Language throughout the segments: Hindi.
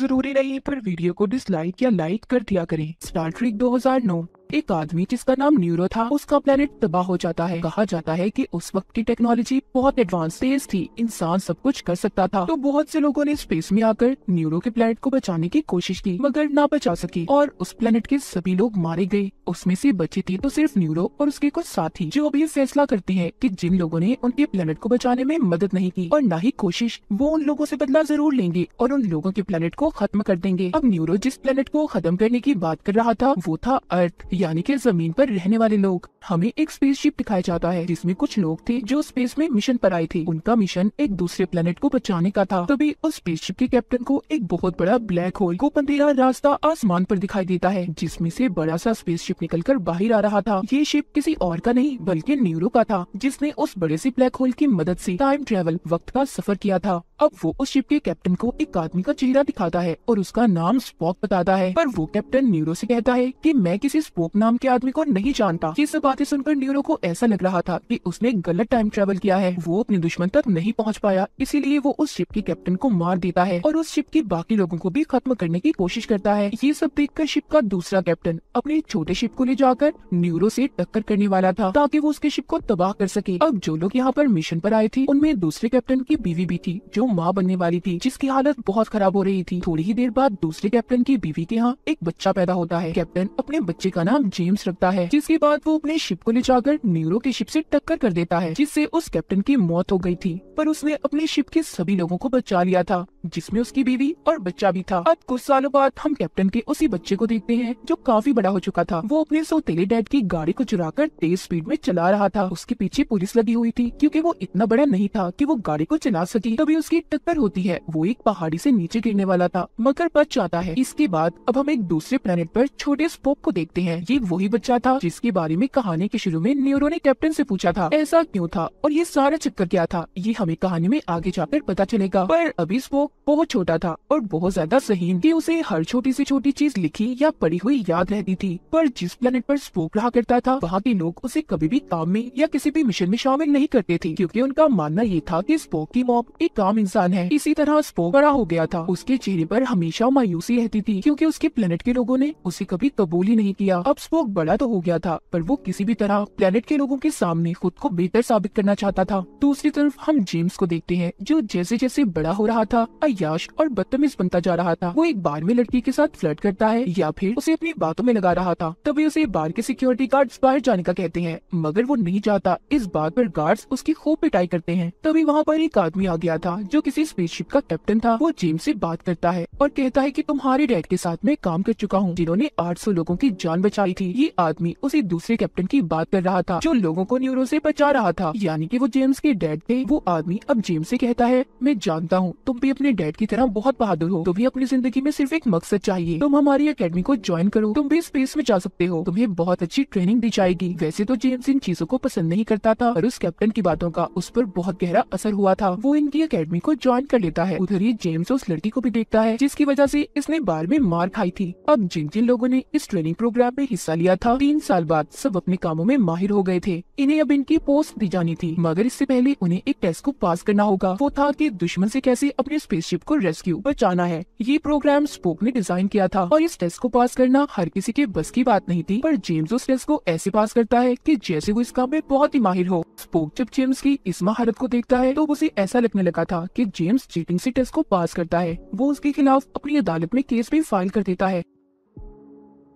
जरूरी नहीं पर वीडियो को डिसलाइक या लाइक कर दिया करें। स्टार ट्रेक 2009 एक आदमी जिसका नाम न्यूरो था उसका प्लेनेट तबाह हो जाता है। कहा जाता है कि उस वक्त की टेक्नोलॉजी बहुत एडवांस तेज थी, इंसान सब कुछ कर सकता था। तो बहुत से लोगों ने स्पेस में आकर न्यूरो के प्लेनेट को बचाने की कोशिश की मगर ना बचा सकी और उस प्लेनेट के सभी लोग मारे गए। उसमें से बची थी तो सिर्फ न्यूरो और उसके कुछ साथी, जो अब ये फैसला करते हैं कि जिन लोगों ने उनके प्लेनेट को बचाने में मदद नहीं की और न ही कोशिश, वो उन लोगों से बदला जरूर लेंगे और उन लोगों के प्लेनेट को खत्म कर देंगे। अब न्यूरो जिस प्लेनेट को खत्म करने की बात कर रहा था वो था अर्थ, यानी कि जमीन पर रहने वाले लोग। हमें एक स्पेसशिप दिखाया जाता है जिसमें कुछ लोग थे जो स्पेस में मिशन पर आए थे। उनका मिशन एक दूसरे प्लेनेट को बचाने का था। तभी उस स्पेसशिप के कैप्टन को एक बहुत बड़ा ब्लैक होल को अंधेरा रास्ता आसमान पर दिखाई देता है, जिसमें से बड़ा सा स्पेसशिप निकलकर बाहर आ रहा था। ये शिप किसी और का नहीं बल्कि न्यूरो का था, जिसने उस बड़े से ब्लैक होल की मदद से टाइम ट्रेवल वक्त का सफर किया था। अब वो उस शिप के कैप्टन को एक आदमी का चेहरा दिखाता है और उसका नाम स्पॉक बताता है, पर वो कैप्टन न्यूरो से कहता है कि मैं किसी स्पॉक नाम के आदमी को नहीं जानता। ये सब बातें सुनकर न्यूरो को ऐसा लग रहा था कि उसने गलत टाइम ट्रेवल किया है। वो अपने दुश्मन तक नहीं पहुंच पाया, इसीलिए वो उस शिप के कैप्टन को मार देता है और उस शिप के बाकी लोगों को भी खत्म करने की कोशिश करता है। ये सब देखकर शिप का दूसरा कैप्टन अपने छोटे शिप को ले जाकर न्यूरो से टक्कर करने वाला था ताकि वो उसके शिप को तबाह कर सके। अब जो लोग यहाँ पर मिशन पर आए थे उनमें दूसरे कैप्टन की बीवी भी थी जो माँ बनने वाली थी, जिसकी हालत बहुत खराब हो रही थी। थोड़ी ही देर बाद दूसरे कैप्टन की बीवी के यहाँ एक बच्चा पैदा होता है। कैप्टन अपने बच्चे का नाम जेम्स रखता है, जिसके बाद वो अपने शिप को ले जाकर न्यूरो के शिप से टक्कर कर देता है, जिससे उस कैप्टन की मौत हो गई थी। पर उसने अपने शिप के सभी लोगों को बचा लिया था, जिसमें उसकी बीवी और बच्चा भी था। अब कुछ सालों बाद हम कैप्टन के उसी बच्चे को देखते हैं जो काफी बड़ा हो चुका था। वो अपने सौतेले डैड की गाड़ी को चुराकर तेज स्पीड में चला रहा था। उसके पीछे पुलिस लगी हुई थी क्योंकि वो इतना बड़ा नहीं था कि वो गाड़ी को चला सके। तभी उसकी टक्कर होती है, वो एक पहाड़ी से नीचे गिरने वाला था मगर बच जाता है। इसके बाद अब हम एक दूसरे प्लेनेट पर छोटे स्पॉक को देखते हैं। ये वही बच्चा था जिसके बारे में कहानी के शुरू में न्यूरो ने कैप्टन से पूछा था ऐसा क्यों था और ये सारा चक्कर क्या था। ये हमें कहानी में आगे जाकर पता चलेगा, पर अभी स्पॉक बहुत छोटा था और बहुत ज्यादा सहीन कि उसे हर छोटी से छोटी चीज लिखी या पढ़ी हुई याद रहती थी। पर जिस प्लेनेट पर स्पॉक रहा करता था वहाँ के लोग उसे कभी भी काम में या किसी भी मिशन में शामिल नहीं करते थे, क्योंकि उनका मानना ये था कि स्पॉक की मॉम एक काम इंसान है। इसी तरह स्पॉक बड़ा हो गया था, उसके चेहरे पर हमेशा मायूसी रहती थी क्योंकि उसके प्लेनेट के लोगों ने उसे कभी कबूल ही नहीं किया। अब स्पॉक बड़ा तो हो गया था पर वो किसी भी तरह प्लेनेट के लोगों के सामने खुद को बेहतर साबित करना चाहता था। दूसरी तरफ हम जेम्स को देखते हैं जो जैसे जैसे बड़ा हो रहा था अय्याश और बदतमीज बनता जा रहा था। वो एक बार में लड़की के साथ फ्लर्ट करता है या फिर उसे अपनी बातों में लगा रहा था। तभी उसे बार के सिक्योरिटी गार्ड्स बाहर जाने का कहते हैं मगर वो नहीं जाता। इस बात पर गार्ड्स उसकी खूब पिटाई करते हैं। तभी वहाँ पर एक आदमी आ गया था जो किसी स्पेसशिप का कैप्टन था। वो जेम्स से बात करता है और कहता है कि तुम्हारे डैड के साथ मैं काम कर चुका हूँ जिन्होंने 800 लोगों की जान बचाई थी। ये आदमी उसी दूसरे कैप्टन की बात कर रहा था जो लोगों को न्यूरो से बचा रहा था, यानी कि वो जेम्स के डैड थे। वो आदमी अब जेम्स से कहता है मैं जानता हूँ तुम भी अपने डैड की तरह बहुत बहादुर हो, तुम्हें अपनी जिंदगी में सिर्फ एक मकसद चाहिए, तुम हमारी अकेडमी को ज्वाइन करो, तुम भी स्पेस में जा सकते हो, तुम्हें बहुत अच्छी ट्रेनिंग दी जाएगी। वैसे तो जेम्स इन चीजों को पसंद नहीं करता था और उस कैप्टन की बातों का उस पर बहुत गहरा असर हुआ था। वो इनकी अकेडमी को ज्वाइन कर लेता है। उधर ही जेम्स उस लड़की को भी देखता है जिसकी वजह से इसने बार में मार खाई थी। अब जिन जिन लोगों ने इस ट्रेनिंग प्रोग्राम में हिस्सा लिया था 3 साल बाद सब अपने कामों में माहिर हो गए थे। इन्हें अब इनकी पोस्ट दी जानी थी मगर इससे पहले उन्हें एक टेस्ट को पास करना होगा, वो था कि दुश्मन से कैसे अपने स्पेसशिप को रेस्क्यू बचाना है। ये प्रोग्राम स्पॉक ने डिजाइन किया था और इस टेस्ट को पास करना हर किसी के बस की बात नहीं थी, पर जेम्स उस टेस्ट को ऐसे पास करता है कि जैसे वो इस काम में बहुत ही माहिर हो। स्पॉक जब जेम्स की इस महारत को देखता है तो उसे ऐसा लगने लगा था कि जेम्स चीटिंग से टेस्ट को पास करता है। वो उसके खिलाफ अपनी अदालत में केस भी फाइल कर देता है।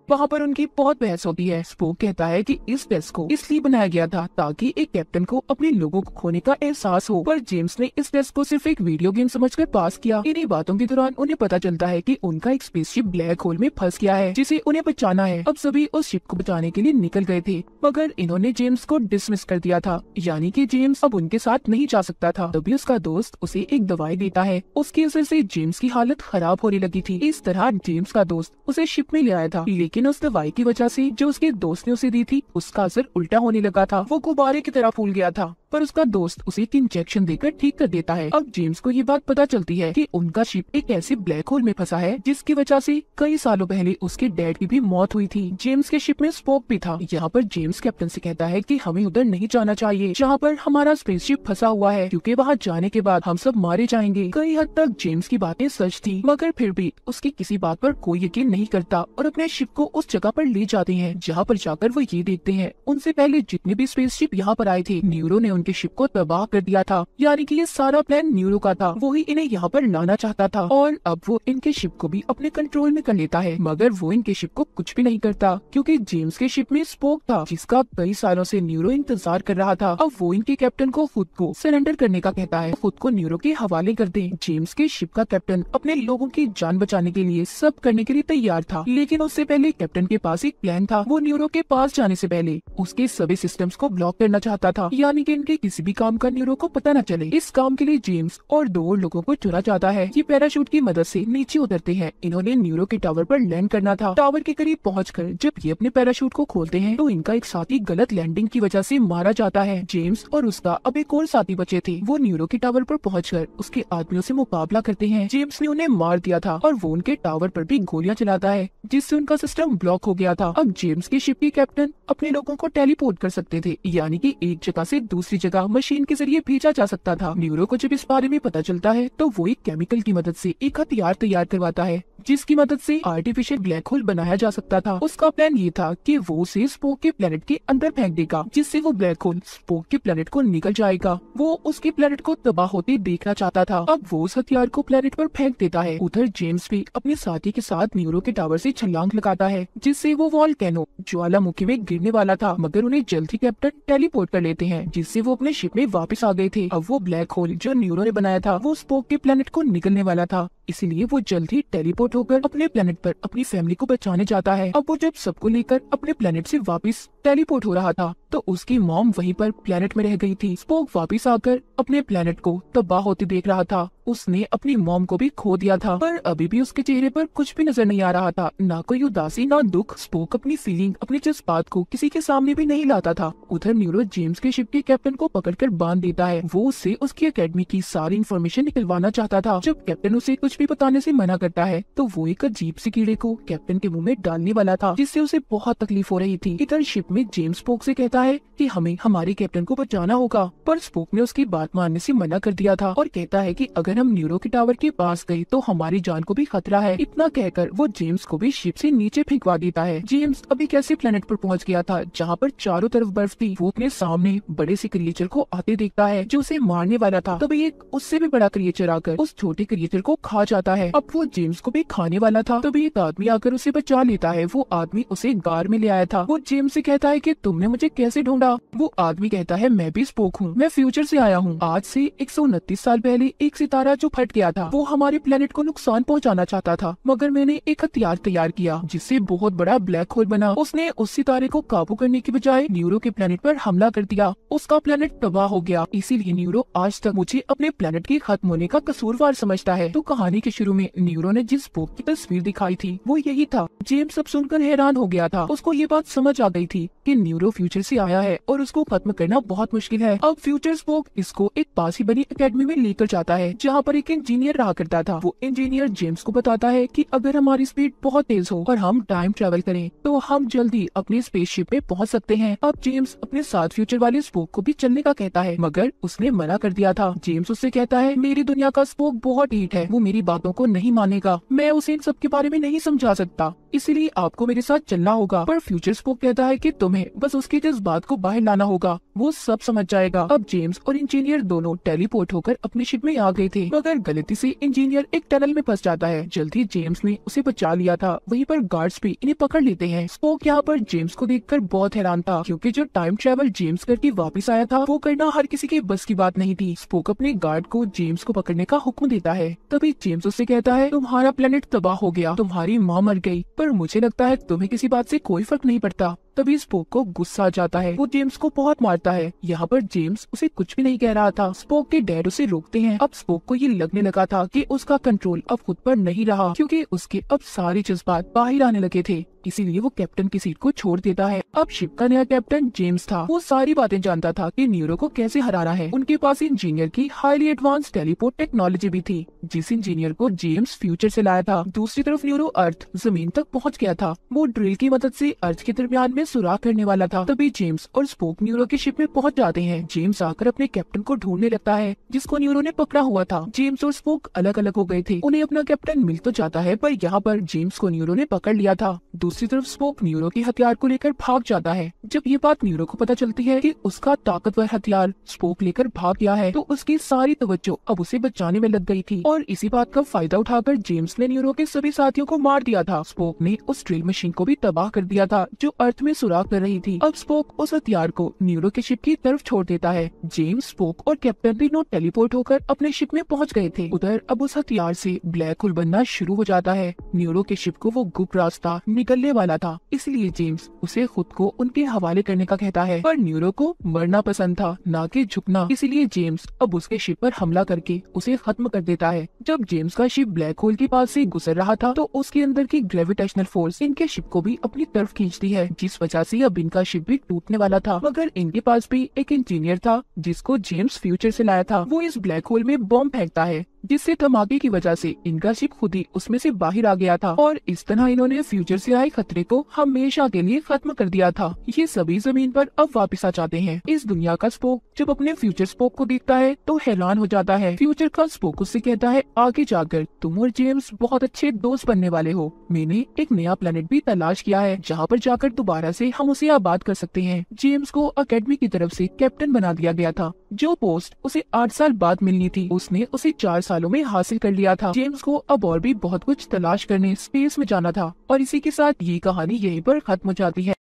वहाँ पर उनकी बहुत बहस होती है। स्पॉक कहता है कि इस टेस्ट को इसलिए बनाया गया था ताकि एक कैप्टन को अपने लोगों को खोने का एहसास हो, पर जेम्स ने इस टेस्ट को सिर्फ एक वीडियो गेम समझकर पास किया। इन्हीं बातों के दौरान उन्हें पता चलता है कि उनका एक स्पेसशिप ब्लैक होल में फंस गया है जिसे उन्हें बचाना है। अब सभी उस शिप को बचाने के लिए निकल गए थे मगर इन्होंने जेम्स को डिसमिस कर दिया था, यानी कि जेम्स अब उनके साथ नहीं जा सकता था। तभी उसका दोस्त उसे एक दवाई देता है, उसके असर से जेम्स की हालत खराब होने लगी थी। इस तरह जेम्स का दोस्त उसे शिप में ले आया था, लेकिन उस दवाई की वजह से जो उसके दोस्त ने उसे दी थी उसका असर उल्टा होने लगा था, वो गुब्बारे की तरह फूल गया था। पर उसका दोस्त उसे एक इंजेक्शन देकर ठीक कर देता है। अब जेम्स को ये बात पता चलती है कि उनका शिप एक ऐसे ब्लैक होल में फंसा है जिसकी वजह से कई सालों पहले उसके डैड की भी मौत हुई थी। जेम्स के शिप में स्पॉक भी था। यहाँ पर जेम्स कैप्टन से कहता है कि हमें उधर नहीं जाना चाहिए जहाँ पर हमारा स्पेसशिप फंसा हुआ है, क्योंकि वहाँ जाने के बाद हम सब मारे जाएंगे। कई हद तक जेम्स की बातें सच थी, मगर फिर भी उसकी किसी बात पर कोई यकीन नहीं करता और अपने शिप को उस जगह पर ले जाते हैं जहाँ पर जाकर वो ये देखते हैं उनसे पहले जितने भी स्पेसशिप यहाँ पर आए थे न्यूरो ने उनके शिप को तबाह कर दिया था। यानी कि ये सारा प्लान न्यूरो का था, वो ही इन्हें यहाँ पर लाना चाहता था और अब वो इनके शिप को भी अपने कंट्रोल में कर लेता है। मगर वो इनके शिप को कुछ भी नहीं करता क्योंकि जेम्स के शिप में स्पोक था जिसका कई सालों से न्यूरो इंतजार कर रहा था। अब वो इनके कैप्टन को खुद को सरेंडर करने का कहता है, खुद को न्यूरो के हवाले कर दे। जेम्स के शिप का कैप्टन अपने लोगों की जान बचाने के लिए सब करने के लिए तैयार था, लेकिन उससे पहले कैप्टन के पास एक प्लान था। वो न्यूरो के पास जाने से पहले उसके सभी सिस्टम्स को ब्लॉक करना चाहता था, यानी कि इनके किसी भी काम का न्यूरो को पता न चले। इस काम के लिए जेम्स और दो लोगों को चुना जाता है। ये पैराशूट की मदद से नीचे उतरते हैं। इन्होंने न्यूरो के टावर पर लैंड करना था। टावर के करीब पहुंचकर जब ये अपने पैराशूट को खोलते हैं तो इनका एक साथी गलत लैंडिंग की वजह से मारा जाता है। जेम्स और उसका अब एक और साथी बचे थे। वो न्यूरो के टावर पर पहुंचकर उसके आदमियों से मुकाबला करते हैं। जेम्स ने उन्हें मार दिया था और वो उनके टावर पर भी गोलियां चलाता है जिससे उनका सिस्टम ब्लॉक हो गया था। अब जेम्स के शिप के कैप्टन अपने लोगों को टेलीपोर्ट कर सकते थे, यानी कि एक जगह से दूसरी जगह मशीन के जरिए भेजा जा सकता था। न्यूरो को जब इस बारे में पता चलता है तो वो एक केमिकल की मदद से एक हथियार तैयार करवाता है जिसकी मदद से आर्टिफिशियल ब्लैक होल बनाया जा सकता था। उसका प्लान ये था कि वो उसे स्पोक के प्लेनेट के अंदर फेंक देगा जिससे वो ब्लैक होल स्पोक के प्लेनेट को निकल जाएगा। वो उसके प्लेनेट को तबाह होते देखना चाहता था। अब वो उस हथियार को प्लेनेट पर फेंक देता है। उधर जेम्स भी अपने साथी के साथ न्यूरो के टावर से छलांग लगाता है जिससे वो वॉल्केनो ज्वालामुखी में गिरने वाला था, मगर उन्हें जल्द ही कैप्टन टेलीपोर्ट कर लेते हैं जिससे वो अपने शिप में वापस आ गए थे। अब वो ब्लैक होल जो न्यूरो ने बनाया था वो स्पोक के प्लेनेट को निकलने वाला था, इसलिए वो जल्द ही टेलीपोर्ट होकर अपने प्लेनेट पर अपनी फैमिली को बचाने जाता है। अब वो जब सबको लेकर अपने प्लेनेट से वापस टेलीपोर्ट हो रहा था तो उसकी मॉम वहीं पर प्लेनेट में रह गई थी। स्पोक वापस आकर अपने प्लेनेट को तबाह होते देख रहा था। उसने अपनी मॉम को भी खो दिया था, पर अभी भी उसके चेहरे पर कुछ भी नजर नहीं आ रहा था, ना कोई उदासी ना दुख। स्पोक अपनी फीलिंग अपने जज्बात को किसी के सामने भी नहीं लाता था। उधर न्यूरो जेम्स के शिप के कैप्टन को पकड़कर बांध देता है। वो उससे उसकी अकेडमी की सारी इन्फॉर्मेशन निकलवाना चाहता था। जब कैप्टन उसे कुछ भी बताने से मना करता है तो वो एक अजीब सी कीड़े को कैप्टन के मुँह में डालने वाला था जिससे उसे बहुत तकलीफ हो रही थी। इधर शिप में जेम्स स्पोक से कहता है कि हमें हमारे कैप्टन को बचाना होगा, पर स्पोक ने उसकी बात मानने से मना कर दिया था और कहता है कि अगर हम न्यूरो के टावर के पास गए तो हमारी जान को भी खतरा है। इतना कहकर वो जेम्स को भी शिप से नीचे फेंकवा देता है। जेम्स अभी कैसे प्लेनेट पर पहुंच गया था जहां पर चारों तरफ बर्फ थी। वो अपने सामने बड़े से क्रिएचर को आते देखता है जो उसे मारने वाला था, तभी एक उससे भी बड़ा क्रिएचर आकर उस छोटे क्रिएचर को खा जाता है। अब वो जेम्स को भी खाने वाला था तभी एक आदमी आकर उसे बचा लेता है। वो आदमी उसे गार में ले आया था। वो जेम्स से कहता है कि तुमने मुझे कैसे ढूंढा। वो आदमी कहता है मैं भी स्पोक हूँ, मैं फ्यूचर से आया हूँ। आज से 129 साल पहले एक सितारा जो फट गया था वो हमारे प्लेनेट को नुकसान पहुंचाना चाहता था, मगर मैंने एक हथियार तैयार किया जिससे बहुत बड़ा ब्लैक होल बना। उसने उस सितारे को काबू करने की बजाय न्यूरो के प्लेनेट पर हमला कर दिया, उसका प्लेनेट तबाह हो गया। इसीलिए न्यूरो आज तक मुझे अपने प्लेनेट के खत्म होने का कसूरवार समझता है। तो कहानी के शुरू में न्यूरो ने जिस स्पोक की तस्वीर दिखाई थी वो यही था। जेम्स सब सुनकर हैरान हो गया था। उसको ये बात समझ आ गई थी कि न्यूरो फ्यूचर से आया है और उसको खत्म करना बहुत मुश्किल है। अब फ्यूचर स्पोक इसको एक पास ही बनी अकेडमी में लेकर जाता है जहाँ पर एक इंजीनियर रहा करता था। वो इंजीनियर जेम्स को बताता है कि अगर हमारी स्पीड बहुत तेज हो और हम टाइम ट्रेवल करें तो हम जल्दी अपने स्पेसशिप में पहुँच सकते हैं। अब जेम्स अपने साथ फ्यूचर वाले स्पोक को भी चलने का कहता है, मगर उसने मना कर दिया था। जेम्स उससे कहता है मेरी दुनिया का स्पोक बहुत हीट है, वो मेरी बातों को नहीं मानेगा, मैं उसे इन सब के बारे में नहीं समझा सकता, इसीलिए आपको मेरे साथ चलना होगा। पर फ्यूचर स्पोक कहता है कि तुम्हें बस उसके जज्बात को बाहर लाना होगा, वो सब समझ जाएगा। अब जेम्स और इंजीनियर दोनों टेलीपोर्ट होकर अपने शिप में आ गए थे, मगर गलती से इंजीनियर एक टनल में फंस जाता है। जल्दी जेम्स ने उसे बचा लिया था। वहीं पर गार्ड्स भी इन्हें पकड़ लेते हैं। स्पोक यहाँ पर जेम्स को देखकर बहुत हैरान था क्योंकि जो टाइम ट्रेवल जेम्स करके वापस आया था वो करना हर किसी के बस की बात नहीं थी। स्पोक अपने गार्ड को जेम्स को पकड़ने का हुक्म देता है। तभी जेम्स उससे कहता है तुम्हारा प्लेनेट तबाह हो गया, तुम्हारी माँ मर गई, पर मुझे लगता है तुम्हें किसी बात से कोई फर्क नहीं पड़ता। तभी स्पोक को गुस्सा आ जाता है। वो जेम्स को बहुत मारता है। यहाँ पर जेम्स उसे कुछ भी नहीं कह रहा था। स्पोक के डैड उसे रोकते हैं। अब स्पोक को ये लगने लगा था कि उसका कंट्रोल अब खुद पर नहीं रहा क्योंकि उसके अब सारे जज्बात बाहर आने लगे थे। इसीलिए वो कैप्टन की सीट को छोड़ देता है। अब शिप का नया कैप्टन जेम्स था। वो सारी बातें जानता था कि नीरो को कैसे हराना है। उनके पास इंजीनियर की हाईली एडवांस टेलीपोर्ट टेक्नोलॉजी भी थी, जिस इंजीनियर को जेम्स फ्यूचर से लाया था। दूसरी तरफ नीरो अर्थ जमीन तक पहुंच गया था। वो ड्रिल की मदद से अर्थ के दरमियान में सुराख करने वाला था। तभी जेम्स और स्पोक न्यूरो की शिप में पहुंच जाते हैं। जेम्स आकर अपने कैप्टन को ढूंढने लगता है, जिसको न्यूरो ने पकड़ा हुआ था। जेम्स और स्पोक अलग अलग हो गए थे। उन्हें अपना कैप्टन मिल तो जाता है, पर यहाँ पर जेम्स को न्यूरो ने पकड़ लिया था। दूसरी तरफ स्पोक न्यूरो के हथियार को लेकर भाग जाता है। जब ये बात न्यूरो को पता चलती है कि उसका ताकतवर हथियार स्पोक लेकर भाग गया है, तो उसकी सारी तवज्जो अब उसे बचाने में लग गई थी। और इसी बात का फायदा उठाकर जेम्स ने न्यूरो के सभी साथियों को मार दिया था। स्पोक ने उस ड्रिल मशीन को भी तबाह कर दिया था जो अर्थ में सुराख कर रही थी। अब स्पोक उस हथियार को न्यूरो के शिप की तरफ छोड़ देता है। जेम्स, स्पोक और कैप्टन तीनों टेलीपोर्ट होकर अपने शिप में पहुंच गए थे। उधर अब उस हथियार से ब्लैक होल बनना शुरू हो जाता है। न्यूरो के शिप को वो गुप्त रास्ता निकलने वाला था, इसलिए जेम्स उसे खुद को उनके हवाले करने का कहता है। पर न्यूरो को मरना पसंद था, ना कि झुकना, इसलिए जेम्स अब उसके शिप पर हमला करके उसे खत्म कर देता है। जब जेम्स का शिप ब्लैक होल के पास से गुजर रहा था, तो उसके अंदर की ग्रेविटेशनल फोर्स इनके शिप को भी अपनी तरफ खींचती है, जिस वजह से अब इनका शिप भी टूटने वाला था। मगर इनके पास भी एक इंजीनियर था जिसको जेम्स फ्यूचर से लाया था। वो इस ब्लैक होल में बॉम्ब फेंकता है, जिससे धमाके की वजह से इनका शिप खुद ही उसमें से बाहर आ गया था। और इस तरह इन्होंने फ्यूचर से आए खतरे को हमेशा के लिए खत्म कर दिया था। ये सभी जमीन पर अब वापस आ जाते हैं। इस दुनिया का स्पोक जब अपने फ्यूचर स्पोक को देखता है तो हैरान हो जाता है। फ्यूचर का स्पोक उससे कहता है, आगे जाकर तुम और जेम्स बहुत अच्छे दोस्त बनने वाले हो। मैंने एक नया प्लेनेट भी तलाश किया है, जहाँ पर जाकर दोबारा से हम उसे आबाद कर सकते हैं। जेम्स को अकेडमी की तरफ से कैप्टन बना दिया गया था। जो पोस्ट उसे 8 साल बाद मिलनी थी, उसने उसे 4 सालों में हासिल कर लिया था। जेम्स को अब और भी बहुत कुछ तलाश करने स्पेस में जाना था। और इसी के साथ ये कहानी यहीं पर खत्म हो जाती है।